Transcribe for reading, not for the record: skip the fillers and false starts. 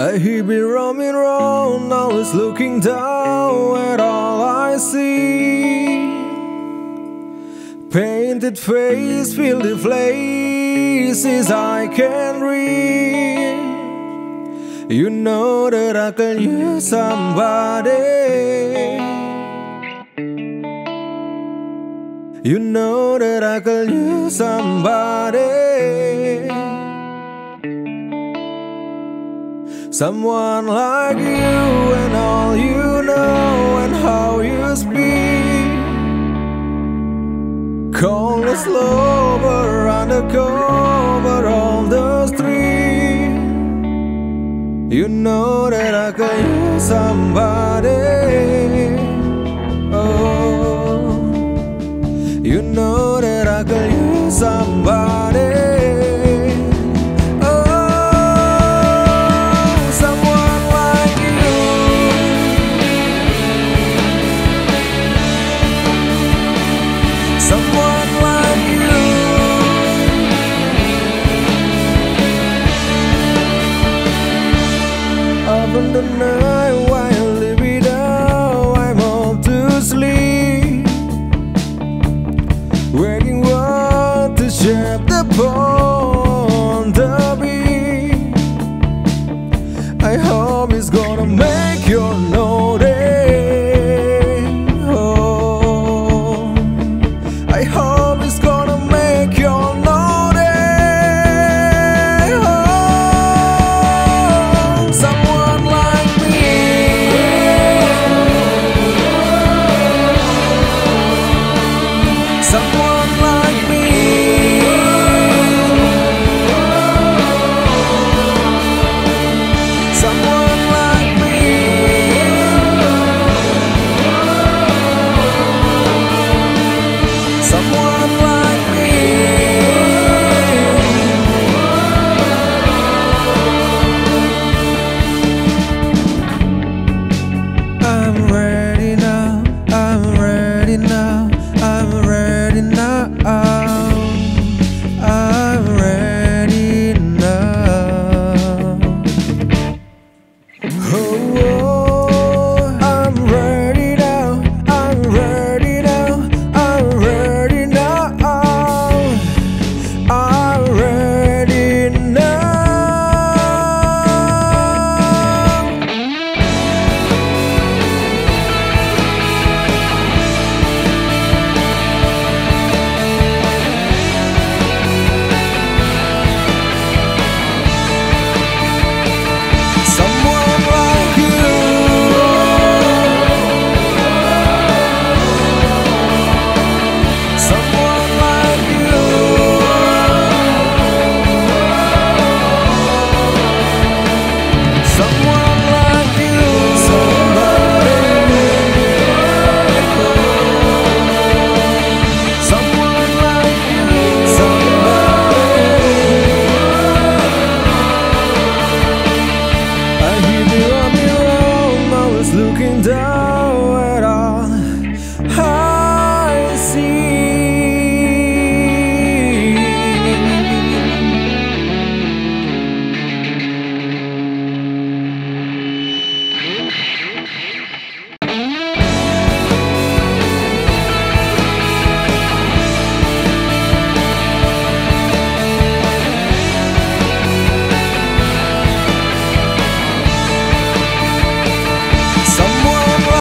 I've been roaming around, always looking down at all I see. Painted face, filled with places I can't reach. You know that I can use somebody. You know that I can use somebody. Someone like you, and all you know and how you speak. Cold and slow, but undercover on the street. You know that I can use somebody. Oh, you know that I can use somebody. Someone like you, abandoned.